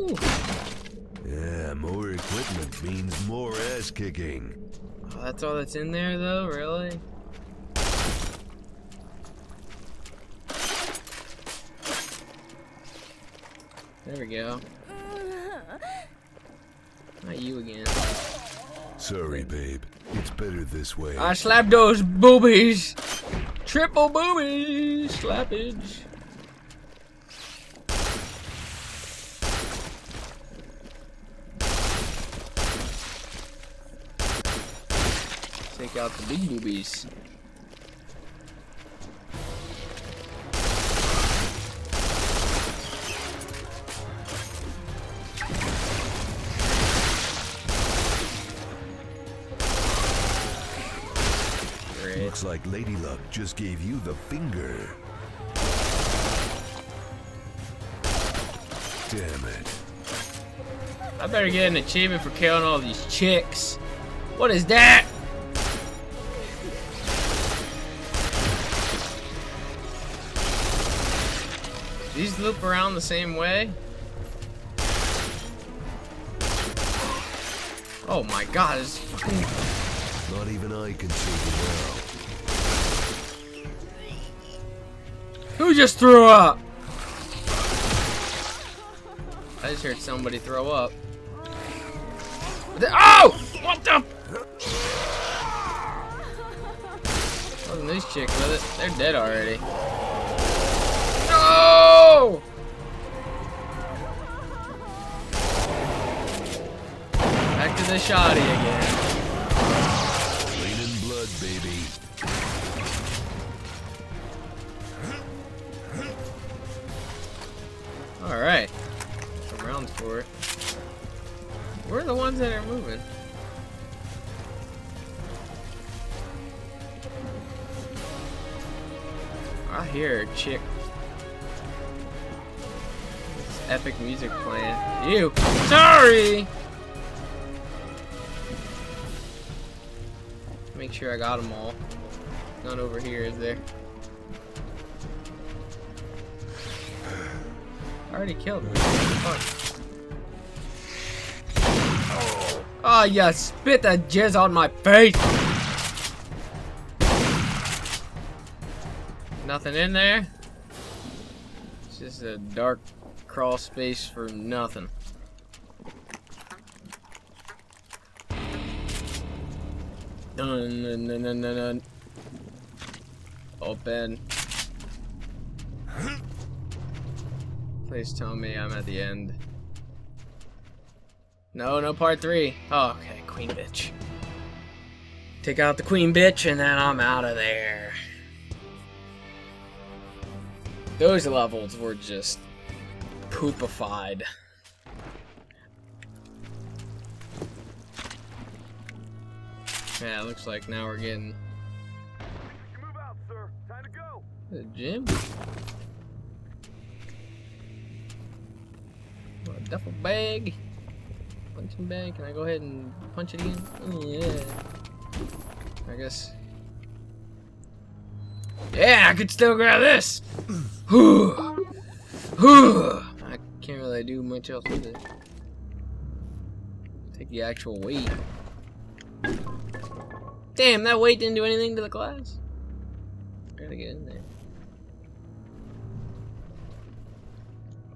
Ooh. Yeah, more equipment means more ass kicking. Oh, that's all that's in there, though, really? There we go. Not you again. Sorry, babe. It's better this way. I slapped those boobies. Triple boobies. Slappage. Take out the big boobies. Looks like Lady Luck just gave you the finger. Damn it. I better get an achievement for killing all these chicks. What is that? These loop around the same way? Oh my god, it's fucking... Not even I can see the world. Who just threw up? I just heard somebody throw up. Oh! What the? Wasn't this chick with it? They're dead already. No! Back to the shoddy again. Bleeding blood, baby. Alright, some rounds for it. Where are the ones that are moving? I hear a chick. This epic music playing. Ew! Sorry! Make sure I got them all. None over here, is there? I already killed him. Oh, yeah, spit that jizz on my face! Nothing in there. It's just a dark crawl space for nothing. Dun dun dun dun dun dun. Open. Please tell me I'm at the end. No, no part three. Oh, okay, queen bitch. Take out the queen bitch and then I'm out of there. Those levels were just poopified. Yeah, it looks like now we're getting... Move out, sir. Time to go. The gym? Duffel bag, punching bag. Can I go ahead and punch it again? Yeah, I guess. Yeah, I could still grab this. I can't really do much else with it. Take the actual weight. Damn, that weight didn't do anything to the class. Gotta get in there.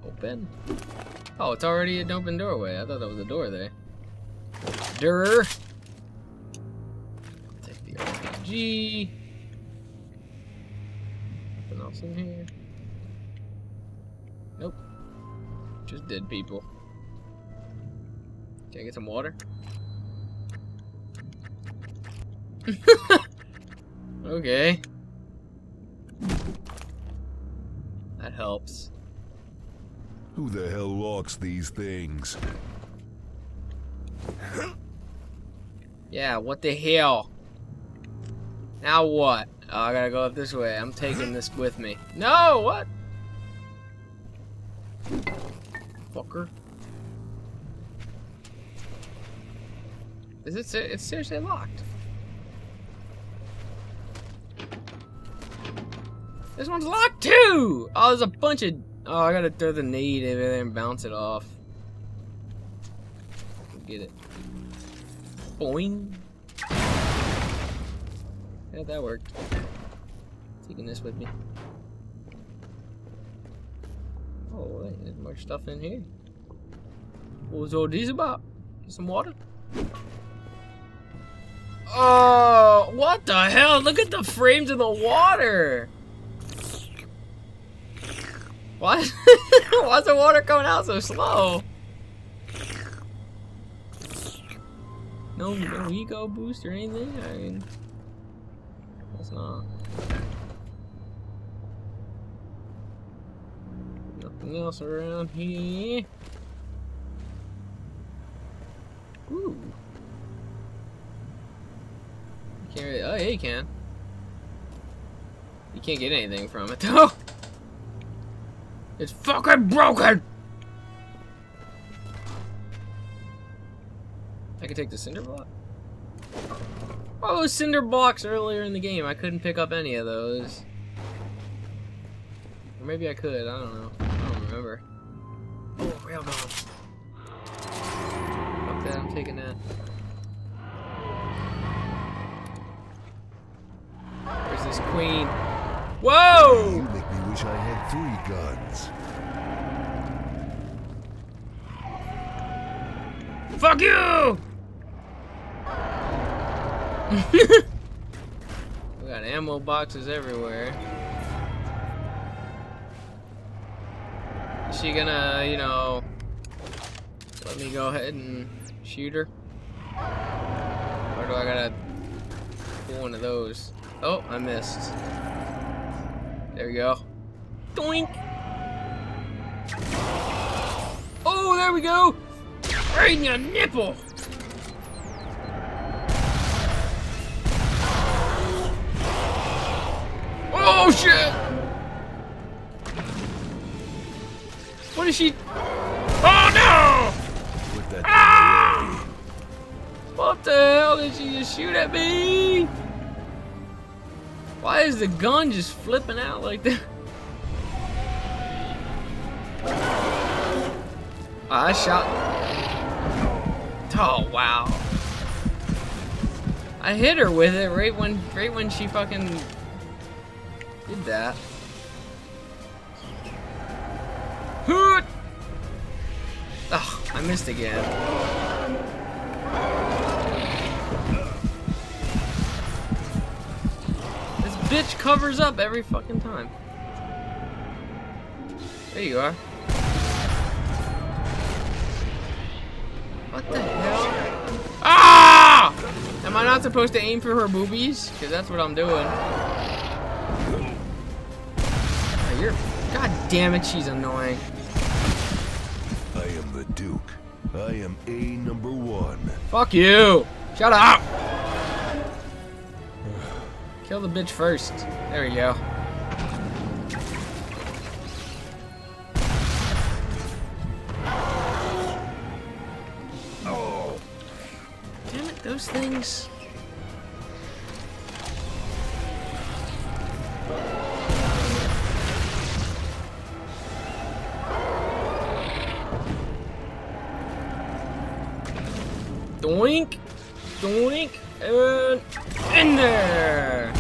Open. Oh, it's already an open doorway. I thought that was a door there. Durr. Take the RPG. Nothing else in here. Nope. Just dead people. Can I get some water? Okay. That helps. Who the hell locks these things? Yeah, what the hell? Now what? Oh, I gotta go up this way. I'm taking this with me. No, what? Fucker. Is it? It's seriously locked. This one's locked too. Oh, there's a bunch of. Oh, I gotta throw the nade in there and bounce it off. get it. Boing. Yeah, that worked. Taking this with me. Oh, wait, there's more stuff in here. What was all these about? Get some water? Oh, what the hell? Look at the frames in the water! What? Why's the water coming out so slow? No ego boost or anything? I mean, that's not. Nothing else around here. Ooh. You can't really. Oh, yeah, you can. You can't get anything from it, though. It's fucking broken! I can take the cinder block? Oh, cinder blocks earlier in the game. I couldn't pick up any of those. Or maybe I could, I don't know. I don't remember. Oh, railgun. Fuck that, I'm taking that. Where's this queen? Whoa! You make me wish I had 3 guns. Fuck you! We got ammo boxes everywhere. Is she gonna, you know, let me go ahead and shoot her? Or do I gotta pull one of those? Oh, I missed. There we go. Doink! Oh, there we go! Right in your nipple! Oh, shit! What is she? Oh, no! With that ah! What the hell did she just shoot at me? Why is the gun just flipping out like that? I shot. Oh wow! I hit her with it right when she fucking did that. Hoot! Oh, I missed again. Bitch covers up every fucking time. There you are. What the hell? Ah! Am I not supposed to aim for her boobies? Because that's what I'm doing. Oh, you're. God damn it, she's annoying. I am the Duke. I am A #1. Fuck you! Shut up! Kill the bitch first. There we go. Oh. Damn it, those things. Doink. Doink. And in there.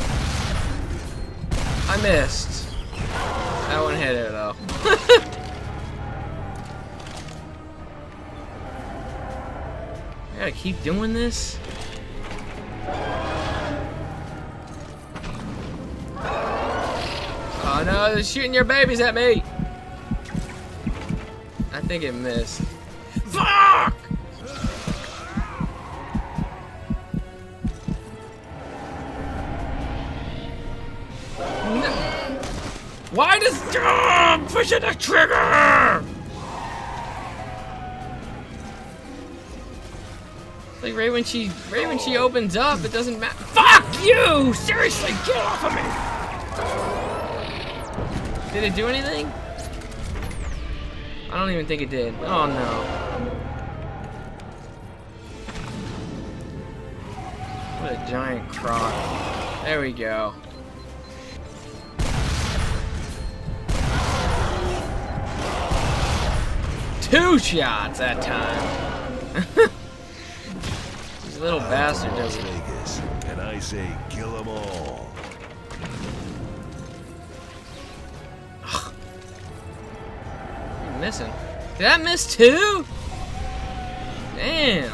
I missed. That one hit her though. I gotta keep doing this. Oh no, they're shooting your babies at me. I think it missed. Fuck! Why does I'm pushing the trigger? It's like right when she opens up, it doesn't matter. Fuck you! Seriously, get off of me! Did it do anything? I don't even think it did. Oh no! What a giant crock! There we go. Two shots that time. This little bastard doesn't. Vegas, and I say kill them all. You're missing. Did I miss two? Damn.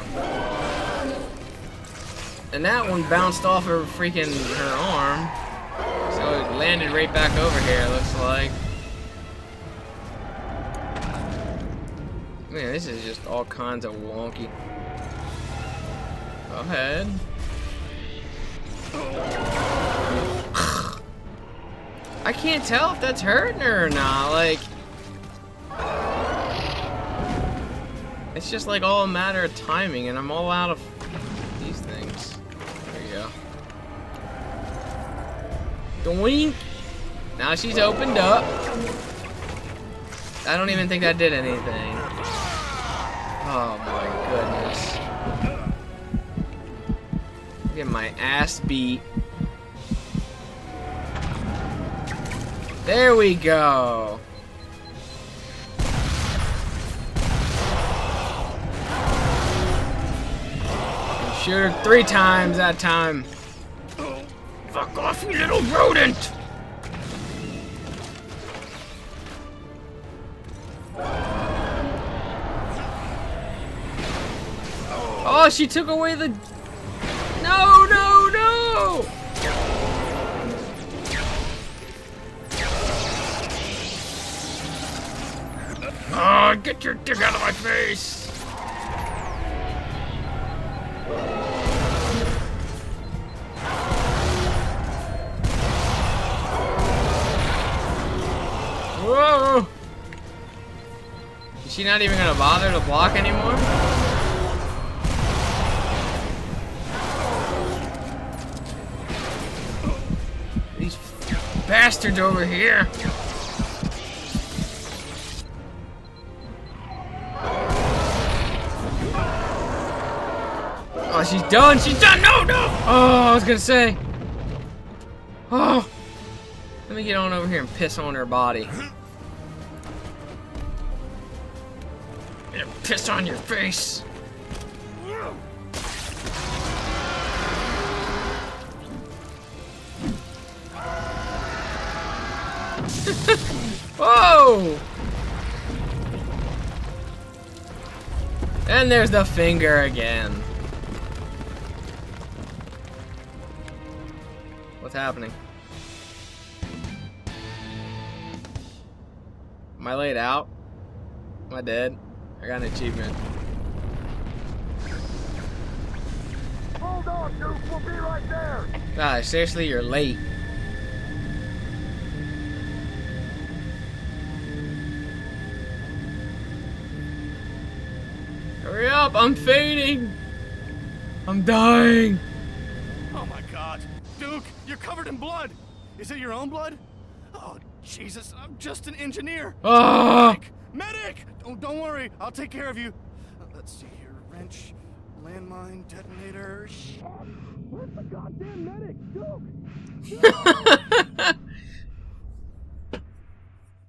And that one bounced off her freaking her arm. So it landed right back over here, it looks like. Man, this is just all kinds of wonky. Go ahead. I can't tell if that's hurting her or not. Like, it's just like all a matter of timing, and I'm all out of these things. There you go. Doink. Now she's opened up. I don't even think that did anything. Oh my goodness. I'm getting my ass beat. There we go. I shoot her 3 times that time. Oh, fuck off, you little rodent! Oh, she took away the... No, no, no! Oh, get your dick out of my face! Whoa! Is she not even gonna bother to block anymore? Bastards over here. Oh, she's done. She's done. No, no. Oh, I was gonna say. Oh, let me get on over here and piss on her body. And piss on your face. Whoa! And there's the finger again. What's happening? Am I laid out? Am I dead? I got an achievement. Hold on, dude. We'll be right there. Guys, seriously, you're late. Hurry up, I'm fading! I'm dying! Oh my god! Duke, you're covered in blood! Is it your own blood? Oh, Jesus, I'm just an engineer! Medic! Medic! Oh, don't worry, I'll take care of you. Let's see here, wrench, landmine, detonator... Where's the goddamn medic, Duke?